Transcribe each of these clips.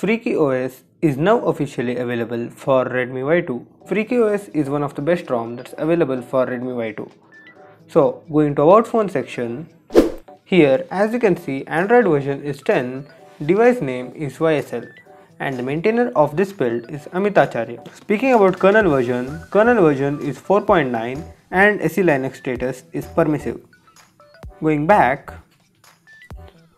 Freaky OS is now officially available for Redmi Y2. Freaky OS is one of the best ROM that's available for Redmi Y2. So going to about phone section, here as you can see Android version is 10, device name is YSL and the maintainer of this build is Amit Acharya. Speaking about kernel version is 4.9 and SE Linux status is permissive. Going back,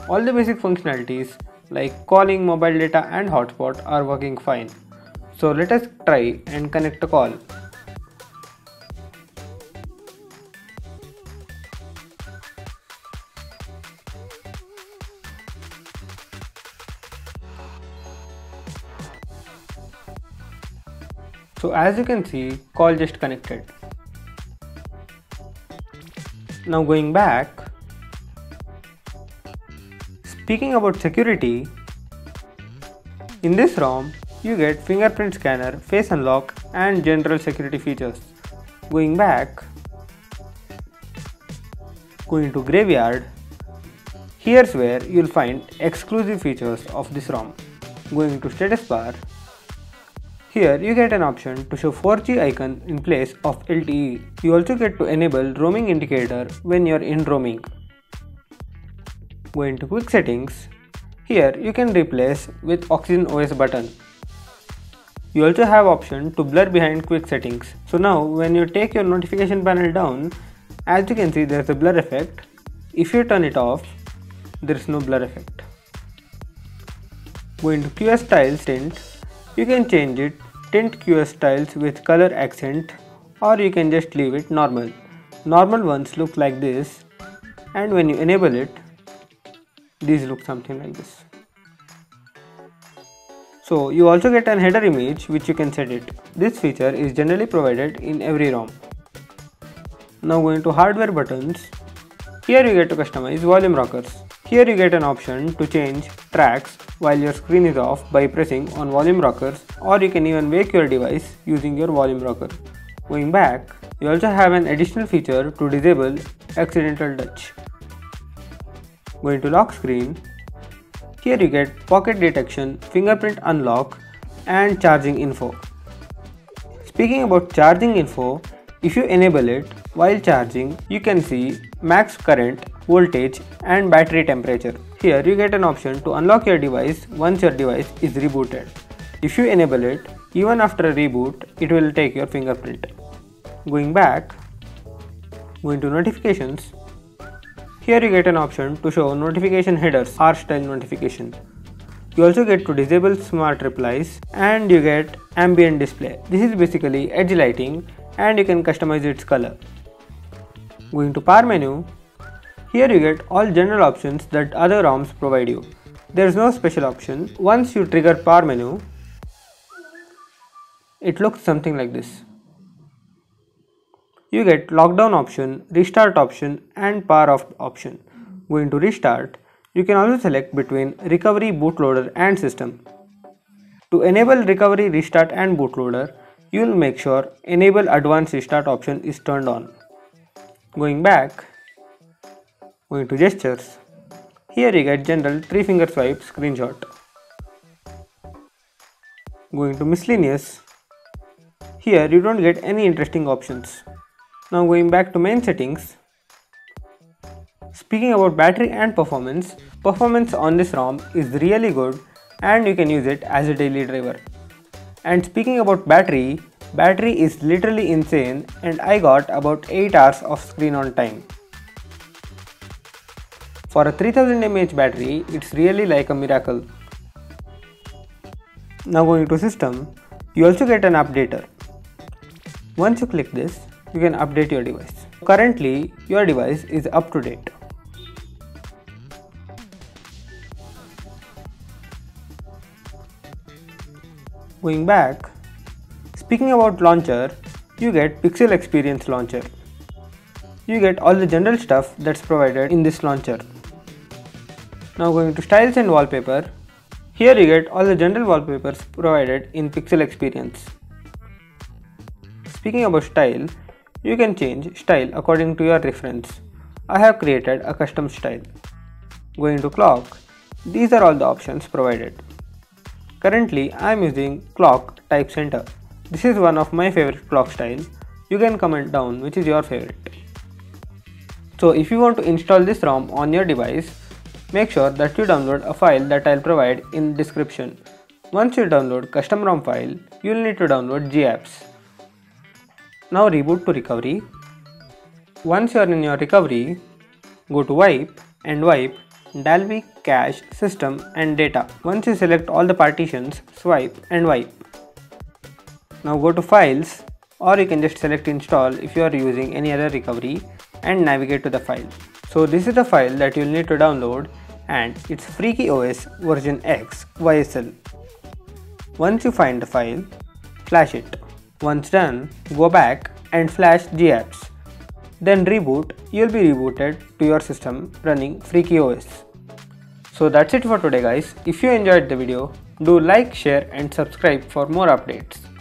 all the basic functionalities like calling, mobile data and hotspot are working fine. So let us try and connect the call. So as you can see, call just connected. Now going back, speaking about security, in this ROM you get fingerprint scanner, face unlock and general security features. Going back, going to graveyard, here's where you'll find exclusive features of this ROM. Going to status bar, here you get an option to show 4G icon in place of LTE. You also get to enable roaming indicator when you're in roaming. Go into quick settings, here you can replace with Oxygen OS button. You also have option to blur behind quick settings. So now when you take your notification panel down, as you can see there's a blur effect. If you turn it off, there's no blur effect. Go into QS style tint. You can change it, tint QS styles with color accent, or you can just leave it normal. Normal ones look like this, and when you enable it, these look something like this. So you also get an header image which you can set it. This feature is generally provided in every ROM. Now going to hardware buttons, here you get to customize volume rockers. Here you get an option to change tracks while your screen is off by pressing on volume rockers, or you can even wake your device using your volume rocker. Going back, you also have an additional feature to disable accidental touch. Going to lock screen, here you get pocket detection, fingerprint unlock and charging info. Speaking about charging info, if you enable it while charging, you can see max current, voltage and battery temperature. Here you get an option to unlock your device once your device is rebooted. If you enable it, even after a reboot, it will take your fingerprint. Going back, going to notifications, here you get an option to show notification headers, r-style notification. You also get to disable smart replies and you get ambient display. This is basically edge lighting and you can customize its color. Going to power menu, here you get all general options that other ROMs provide you. There is no special option. Once you trigger power menu, it looks something like this. You get lockdown option, restart option and power off option. Going to restart, you can also select between recovery, bootloader and system. To enable recovery, restart and bootloader, you will make sure enable advanced restart option is turned on. Going back, going to gestures, here you get general 3-finger swipe screenshot. Going to miscellaneous, here you don't get any interesting options. Now going back to main settings, speaking about battery and performance, performance on this ROM is really good and you can use it as a daily driver. And speaking about battery, battery is literally insane and I got about 8 hours of screen on time. For a 3000 mAh battery, it's really like a miracle. Now going to system, you also get an updater. Once you click this, you can update your device. Currently, your device is up to date. Going back, speaking about launcher, you get Pixel Experience Launcher. You get all the general stuff that's provided in this launcher. Now going to styles and wallpaper, here you get all the general wallpapers provided in Pixel Experience. Speaking about style, you can change style according to your reference. I have created a custom style. Going to clock, these are all the options provided. Currently, I am using clock type center. This is one of my favorite clock style. You can comment down which is your favorite. So if you want to install this ROM on your device, make sure that you download a file that I'll provide in description. Once you download custom ROM file, you'll need to download GApps. Now reboot to recovery. Once you are in your recovery, go to wipe and wipe Dalby cache, system and data. Once you select all the partitions, swipe and wipe. Now go to files, or you can just select install if you are using any other recovery, and navigate to the file. So this is the file that you'll need to download, and it's Freaky OS version X YSL. Once you find the file, flash it. Once done, go back and flash GApps. Then reboot, you'll be rebooted to your system running Freaky OS. So that's it for today guys. If you enjoyed the video, do like, share and subscribe for more updates.